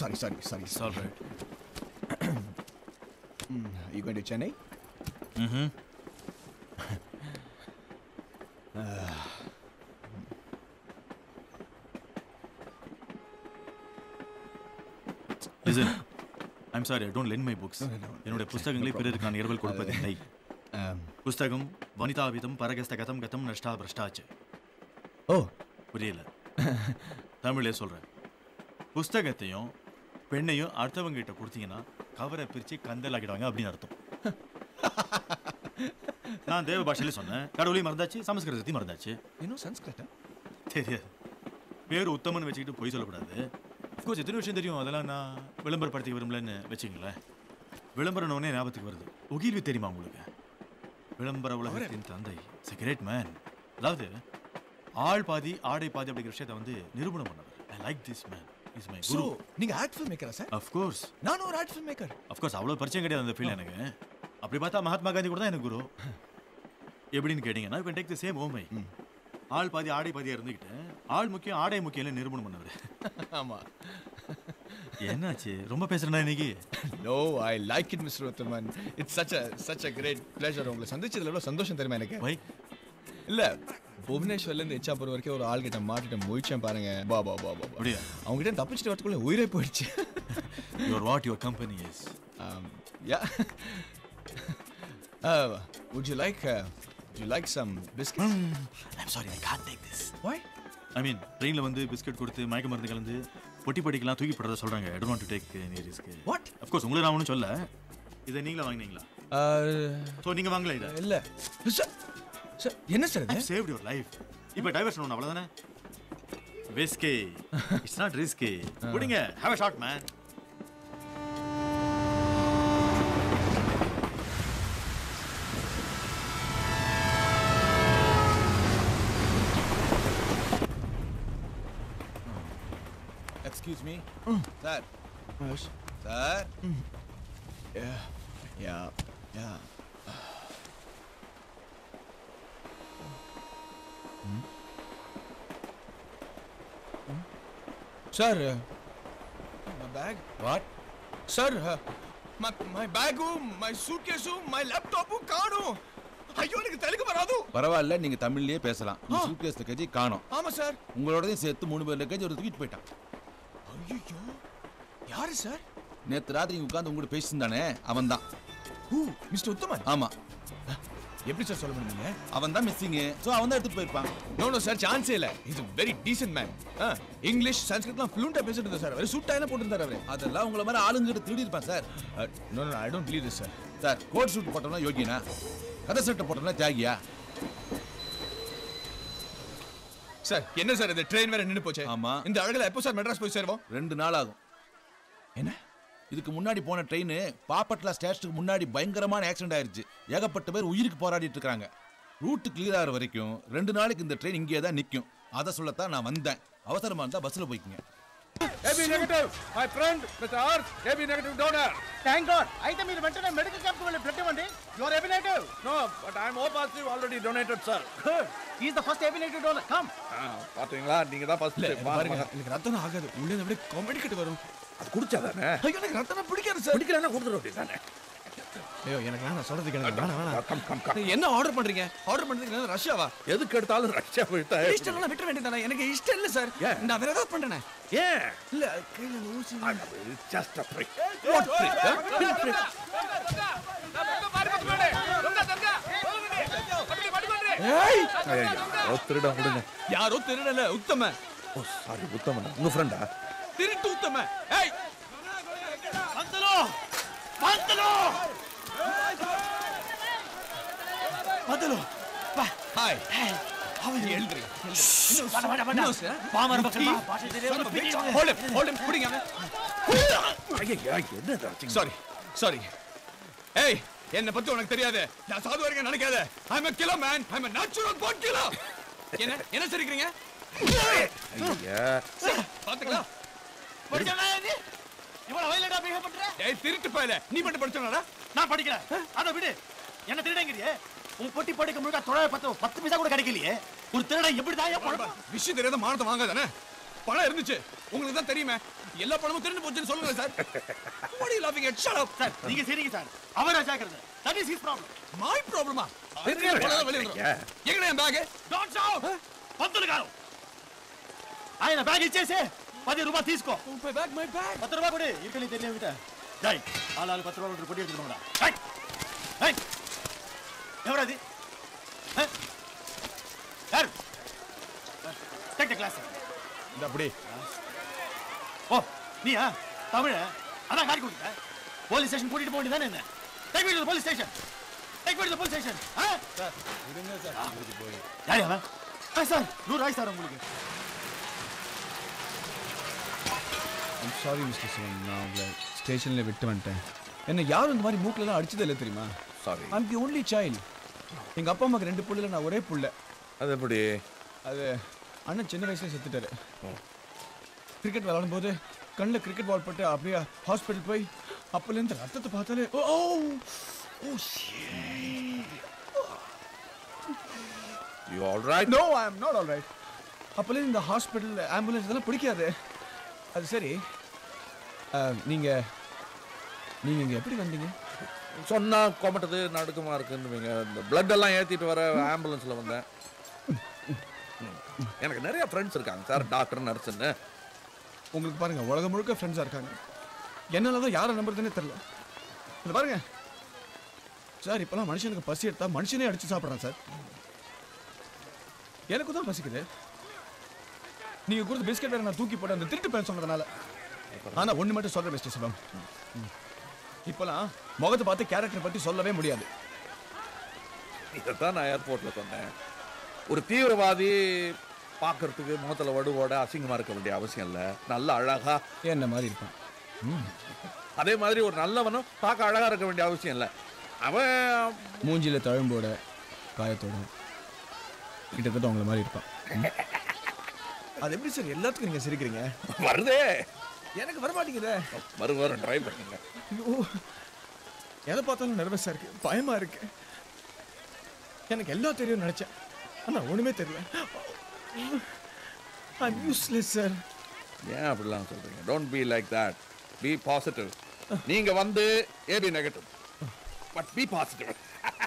Sorry. It's all right. Are you going to Chennai? Mm-hmm. Listen, I'm sorry, I don't lend my books. No. Pusthagam, Vanitha Avitam, Paragasta Katham, Katham, Nashta, Brashtache. Oh. Puriyala. Tamil solra. Pusthagathayum, Pennayum, Arthavangitta Kuduthina, Kavara Pirchi, Kandalagidavanga, Appadinu Artham. நான் தேவ பாஷையில சொன்னேன். கடவுளையும் மறந்தாச்சு, சமஸ்கிருதத்தையும் மறந்தாச்சு. இன்னும் சமஸ்கிருதம் தெரியாது. பேர் உத்தமன் வெச்சிட்டு போய் சொல்லக்கூடாது. கோச்ச எத்தனை விஷயம் தெரியும் அதெல்லாம் நான் விளம்பரப்படுத்தி விரும்பலன்னு வெச்சீங்களே. விளம்பரம் ஒண்ணே ஞாபகத்துக்கு வருது. உகில்வி தெரியுமா உங்களுக்கு? விளம்பர உலகத்தின் தந்தை, சிகரெட் மேன். அதாவது ஆள் பாதி ஆடை பாதி அப்படிங்கிற விஷயத்தை வந்து நிரூபணம் பண்ணவர். I like this man. He's my guru. நீங்க ஆர்ட் ஃபில்ம் மேக்கரா சார்? Of course. நான் ஒரு art film maker. Of course, அவ்வளவு பரிச்சயம் கிடையாது அந்த ஃபீல் எனக்கு. அப்படி பார்த்தா மகாத்மா காந்தி கூட தான் எனக்கு குரு. எப்படின்னு கேட்டீங்கன்னா you can take the same homey. ஆள் பாதி ஆடை பாதியாக இருந்துக்கிட்டு ஆள் முக்கியம் ஆடை முக்கியம் நிரூபணம் பண்ணவர். ஆமாம். என்னாச்சு ரொம்ப பேசுறேன்னா இன்னைக்கு? No, I like it, Mr. Uthaman. It's such a great pleasure. உங்களை சந்திச்சதுல எவ்வளோ சந்தோஷம் தெரியுமா எனக்கு? பை இல்லை புவனேஸ்வர்லேருந்து எச்சாப்பூர் வரைக்கும் ஒரு ஆள்கிட்ட மாட்டிட்ட முயற்சியும் பாருங்க. பா அப்படியா அவங்ககிட்ட தப்பிச்சுட்டு வரத்துக்குள்ளே உயிரே போயிடுச்சு. Your what your company is யா. Would you like some biscuits? I'm sorry, I can't take this. Why? I mean, train la vandu biscuit koduthu mayka marundu kalandu potti padikala thooki padradha solranga. I don't want to take any risk. What? Of course, ungala naavunu solla. Idha neengala vaanginingla? So neenga vaangala idha? Illa. Sir, enna sir idha? I saved your life. Ipo diversion one avladana. Risky. It's not risky. Pudinga, have a shot, man. Excuse me. Sir. Yes. Sir. Yeah. Sir, my bag. What? Sir, my bag, my suitcase, my laptop, kaano. ஐயோ எனக்கு தெலுங்கு வராது. பரவாயில்ல நீங்க தமிழ்லயே பேசலாம். suitcase luggage காணோம். ஆமா sir. உங்களோடதே சேர்த்து 3 பேர் லக்கேஜ் ஒரு தூக்கிட்டு போய்ட்டான். ஐயோ யாரு சார்? நேத்து ராத்திரி உட்கார்ந்து உங்க கூட பேசினதானே அவன்தான். Who mister Uthaman? ஆமா. எப்படி சார் சொல்ல முடியுங்க? அவன்தான் மிஸ்ஸிங். சோ அவன்தான் எடுத்து போயிருப்பான். நோ சார் சான்ஸே இல்ல. Is a very decent man. English சன்ஸ்கிரிட்லாம் ஃப்ளூயன்ட்டா பேசிட்டு இருந்தார் சார். அவரே சூட்டையெல்லாம் போட்டுட்டார் அவரே. அதெல்லாம் உங்கள மாதிரி ஆளுங்கிட்ட திருடி இருப்பான் sir. No I don't believe this sir. Sir coat suit போட்டவனா யோகினா? கதை சட்டை போட்டவனா தியாகியா? சார் என்ன சார் இந்த ட்ரெயின் வேற நின்னு போச்சே? ஆமா. இந்த அழகுல எப்போ சார் மெட்ராஸ் போய் சேருவோம்? 2 நாள் ஆகும். என்ன? இதுக்கு முன்னாடி போன ட்ரெயின் பாப்பட்லா ஸ்டேஷனுக்கு முன்னாடி பயங்கரமான ஆக்சிடென்ட் ஆயிருச்சு. ஏகப்பட்ட பேர் உயிருக்கு போராடிட்டு இருக்காங்க. ரூட் கிளியர் ஆகிற வரைக்கும் 2 நாளுக்கு இந்த ட்ரெயின் இங்கேயே தான் நிக்கும். அத சொல்லத்தான் நான் வந்தேன். அவசரமா இருந்தா பஸ்ல போய்க்கிங்க. AB negative. My friend Mr. R AB negative donor. Thank God. ஐதம் இது வெண்டன மெடிக்கல் கேம்ப்க்கு வந்து பிளட் வந்து you are AB negative. No, but I am O positive already donated sir. He is the first AB negative donor. Come. பாத்தீங்களா நீங்க தான் first. பாருங்க எனக்கு ரத்தம் ஆகாது. உள்ளே அப்படியே காம்படிக்கிட்டு வரும். அது குடிச்சாதானே? ஐயோ எனக்கு ரத்தம் பிடிக்காது சார். பிடிக்கலனா குடிச்சிரோ அப்படிதானே. ஐயோ எனக்கு நான் சொல்றதுக்கு எனக்கு என்ன ஆர்டர் பண்றீங்க? ஆர்டர் பண்றதுக்கு ரஷ்யாவா? எதுக்கு எடுத்தாலும் ரஷ்யா போயிட்டா இஷ்டம்லாம் விட்டு வேண்டியதானே. எனக்கு இஷ்டம் இல்ல சார். நான் வேற ஏதாவது பண்றேனே. இல்ல கையில ஊசி just a prick. What prick? யாரோ திருட விடுங்க. யாரோ திருடல உத்தமன். ஓ சாரி உத்தமன் உங்க ஃப்ரெண்டா? திருட்டு உத்தமன். ஏய் பந்தலோ பந்தலோ பந்தலோ பா. ஹாய் அவன் எழுதுற இன்னும் வா சார். பாமர பக்கமா பாஷை தெரியாத ஹோல்ட் புடிங்க அவன். ஐயா என்ன டார்ச்சிங். சாரி ஏய் என்ன பத்தி உனக்கு தெரியாது. நான் சாது வரேன்னு நினைக்காத. ஐ அம் a killer man. I am a natural born killer. என்ன சரிக்கிறீங்க? ஐயா பாத்துக்கடா. படிச்சவனா நீ? இவ்வளவு வயலண்டா பிஹேவ் பண்ற? ஏய் திருட்டு பயலே. நீ மட்டும் படிச்சவனாடா? நான் படிக்கிறேன். அத விடு. என்ன திருடங்கறியே? உன் பொட்டி படிக்க முழுக்க 910 பைசா கூட கிடைக்கலையே. ஒரு திருடன் எப்படி தாயா பொழப்ப? விஷயம் தெரியாத மானத்தை வாங்காதானே. பணம் இருந்துச்சு உங்களுக்கு தான் தெரியுமே. எல்லா பணமும் தெரிஞ்சு போச்சுன்னு சொல்லுங்க sir. What are you laughing at? Shut up sir. நீங்க சரிங்க சார். அவரா சாக்குறது. That is his problem. My problem ah. எங்கடா என் பேக்? Don't shout. பத்துல காரோ. ஐயா பேக் இச்சேசே. 10 ரூபாய் తీసుకో. My bag my bag. 10 ரூபாய் கொடு. இருக்கலி தெரியும் விட்டா. டேய். ஆளால 10 ரூபாய் கொண்டு போடி எடுத்துடுங்கடா. டேய். டேய். எவரா இது? Hey. Sir. Take the glass. இந்த அப்படி. ஓ நீயா தமிழ அதான் காடி குடிங்க போலீஸ் ஸ்டேஷன் கூட்டிட்டு போக வேண்டியதானே என்ன take me to the police station take me to the police station ஆ சார் விடுங்க சார் கூட்டி போய் யார் அவன் ஐ சார் நூறு ஆய் சார் உங்களுக்கு I'm sorry Mr. Singh நான் ப்ளட் ஸ்டேஷன்ல விட்டு வந்துட்டேன் என்ன யாரும் இந்த மாதிரி மூக்குல எல்லாம் அடிச்சதே இல்ல தெரியுமா sorry I'm the only child எங்க அப்பா அம்மாக்கு ரெண்டு புள்ளல நான் ஒரே புள்ள அது எப்படி அது அண்ணன் சின்ன வயசுல செத்துட்டாரு கிரிக்கெட் விளையாடும்போது கண்ணில் கிரிக்கெட் பால் பட்டு அப்படியே ஹாஸ்பிட்டல் போய் அப்போலேருந்து ரத்தத்தை பார்த்தாலே oh oh you all right no I am not all right அப்போலேருந்து இந்த ஹாஸ்பிட்டலில் ஆம்புலன்ஸ் இதெல்லாம் பிடிக்காது அது சரி நீங்கள் நீங்கள் இங்கே எப்படி வந்தீங்க சொன்னால் கோமட்டது நடுக்கமாக இருக்குன்னு இந்த பிளட் எல்லாம் ஏற்றிட்டு வர ஆம்புலன்ஸில் வந்தேன் எனக்கு நிறைய ஃப்ரெண்ட்ஸ் இருக்காங்க சார் டாக்டர் நர்ஸுன்னு உங்களுக்கு பாருங்க உலகம் முழுக்க ஃப்ரெண்ட்ஸாக இருக்காங்க என்னால் தான் யாரை நம்புறதுன்னே தெரில இது பாருங்க சார் இப்போலாம் மனுஷனுக்கு பசி எடுத்தா மனுஷனே அடித்து சாப்பிட்றேன் சார் எனக்கு தான் பசிக்குது நீங்கள் கொடுத்த பிஸ்கெட் வேறு நான் தூக்கி போட்டு அந்த திருட்டு பேர் சொன்னதுனால ஆனால் ஒன்று மட்டும் சொல்கிறேன் மிஸ்டர் சிவம் இப்போலாம் முகத்தை பார்த்து கேரக்டரை பற்றி சொல்லவே முடியாது இதை தான் நான் ஏர்போர்ட்டில் சொன்னேன் ஒரு தீவிரவாதி பார்க்கறதுக்கு முகத்தில் வடுவோட அசிங்கமாக இருக்க வேண்டிய அவசியம் இல்லை நல்ல அழகா என்ன மாதிரி இருப்பான் அதே மாதிரி ஒரு நல்லவனும் பார்க்க அழகாக இருக்க வேண்டிய அவசியம் இல்லை அவன் மூஞ்சியில் தழும்போட காயத்தோட கிட்டத்தட்ட அவங்கள மாதிரி இருப்பான் அது எப்படி சார் எல்லாத்துக்கும் நீங்கள் சிரிக்கிறீங்க வருதே எனக்கு வரமாட்டேங்குதே வரும் வரும் ட்ரை பண்ணுங்க ஓ எதை பார்த்தாலும் நர்வஸாக இருக்குது பயமாக இருக்குது எனக்கு எல்லாம் தெரியும்னு நினச்சேன் ஆனால் ஒன்றுமே தெரியல I'm useless sir. Yeah, அப்படிலாம் சொல்றீங்க. Don't be like that. Be positive. நீங்க வந்து AB negative. But be positive.